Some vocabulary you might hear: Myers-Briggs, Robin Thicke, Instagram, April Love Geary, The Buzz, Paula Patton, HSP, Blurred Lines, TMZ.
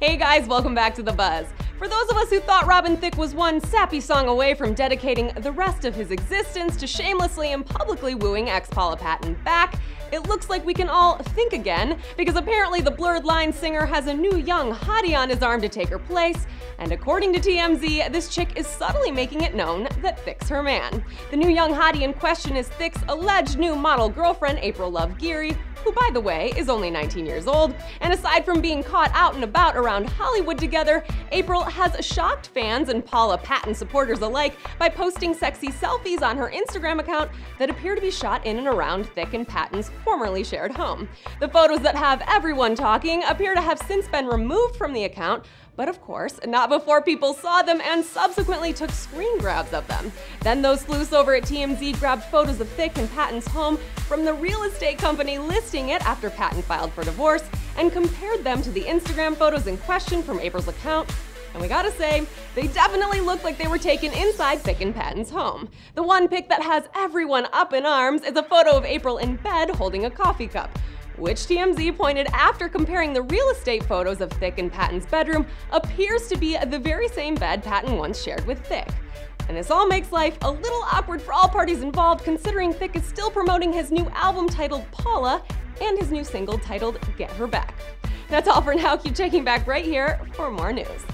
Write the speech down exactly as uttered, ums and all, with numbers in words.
Hey guys, welcome back to The Buzz. For those of us who thought Robin Thicke was one sappy song away from dedicating the rest of his existence to shamelessly and publicly wooing ex-Paula Patton back, it looks like we can all think again, because apparently the Blurred Lines singer has a new young hottie on his arm to take her place, and according to T M Z, this chick is subtly making it known that Thicke's her man. The new young hottie in question is Thicke's alleged new model girlfriend, April Love Geary, who, by the way, is only nineteen years old. And aside from being caught out and about around Hollywood together, April has shocked fans and Paula Patton supporters alike by posting sexy selfies on her Instagram account that appear to be shot in and around Thicke and Patton's formerly shared home. The photos that have everyone talking appear to have since been removed from the account, but of course, not before people saw them and subsequently took screen grabs of them. Then those sleuths over at T M Z grabbed photos of Thicke and Patton's home from the real estate company listing it after Patton filed for divorce and compared them to the Instagram photos in question from April's account. And we gotta say, they definitely looked like they were taken inside Thicke and Patton's home. The one pic that has everyone up in arms is a photo of April in bed holding a coffee cup, which T M Z pointed after comparing the real estate photos of Thicke and Patton's bedroom appears to be the very same bed Patton once shared with Thicke. And this all makes life a little awkward for all parties involved, considering Thicke is still promoting his new album titled Paula and his new single titled Get Her Back. That's all for now. Keep checking back right here for more news.